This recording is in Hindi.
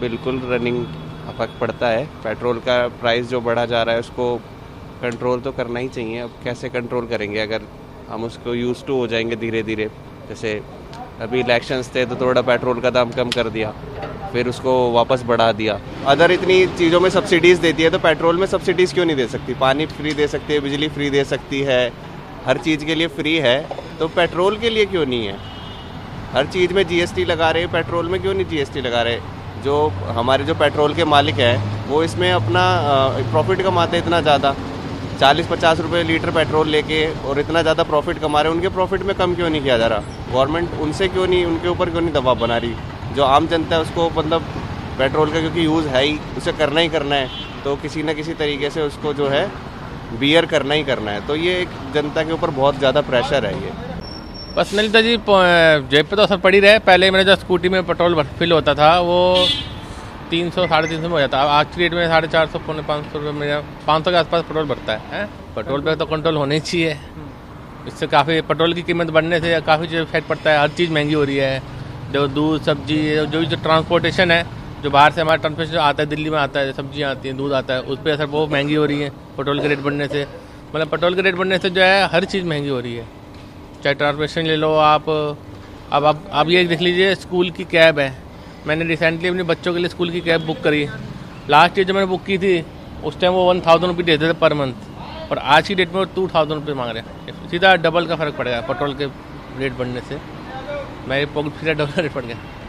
बिल्कुल रनिंग फर्क पड़ता है। पेट्रोल का प्राइस जो बढ़ा जा रहा है उसको कंट्रोल तो करना ही चाहिए। अब कैसे कंट्रोल करेंगे अगर हम उसको यूज़ टू हो जाएंगे धीरे धीरे। जैसे अभी इलेक्शंस थे तो थोड़ा पेट्रोल का दाम कम कर दिया, फिर उसको वापस बढ़ा दिया। अदर इतनी चीज़ों में सब्सिडीज़ देती है तो पेट्रोल में सब्सिडीज़ क्यों नहीं दे सकती? पानी फ्री दे सकती है, बिजली फ्री दे सकती है, हर चीज़ के लिए फ्री है, तो पेट्रोल के लिए क्यों नहीं है? हर चीज़ में जीएसटी लगा रहे, पेट्रोल में क्यों नहीं जीएसटी लगा रहे? जो हमारे जो पेट्रोल के मालिक हैं वो इसमें अपना प्रॉफिट कमाते हैं इतना ज़्यादा, 40-50 रुपये लीटर पेट्रोल लेके, और इतना ज़्यादा प्रॉफिट कमा रहे हैं। उनके प्रॉफिट में कम क्यों नहीं किया जा रहा? गवर्नमेंट उनसे क्यों नहीं, उनके ऊपर क्यों नहीं दबाव बना रही? जो आम जनता है उसको मतलब पेट्रोल का क्योंकि यूज़ है ही, उसे करना ही करना है, तो किसी न किसी तरीके से उसको जो है बियर करना ही करना है। तो ये एक जनता के ऊपर बहुत ज़्यादा प्रेशर है। ये पर्सनली तो जी जेब पे तो असर पड़ ही रहा है। पहले मेरा जो स्कूटी में पेट्रोल फिल होता था वो 300-350 में हो जाता है, आज की रेट में 450-500 रुपये में 500 के आसपास पेट्रोल बढ़ता है। पेट्रोल पे तो कंट्रोल होना ही चाहिए। इससे काफ़ी पेट्रोल की कीमत बढ़ने से काफ़ी जो इफेक्ट पड़ता है, हर चीज़ महंगी हो रही है। जो दूध सब्जी जो ट्रांसपोर्टेशन है, जो बाहर से हमारा ट्रांसपोर्टेशन आता है, दिल्ली में आता है, सब्जियाँ आती हैं, दूध आता है, उस पर असर बहुत महंगी हो रही है पेट्रोल के रेट बढ़ने से। मतलब पेट्रोल के रेट बढ़ने से जो है हर चीज़ महंगी हो रही है, चाहे ट्रांसपोर्टेशन ले लो आप। अब आप ये देख लीजिए, स्कूल की कैब है। मैंने रिसेंटली अपने बच्चों के लिए स्कूल की कैब बुक करी, लास्ट ईयर जो मैंने बुक की थी उस टाइम वो 1000 रुपये देते थे पर मंथ, और आज की डेट में वो 2000 रुपये मांग रहे हैं। सीधा डबल का फ़र्क पड़ेगा पेट्रोल के रेट बढ़ने से। मेरे पॉकेट सीधा डबल रेट पड़ गया।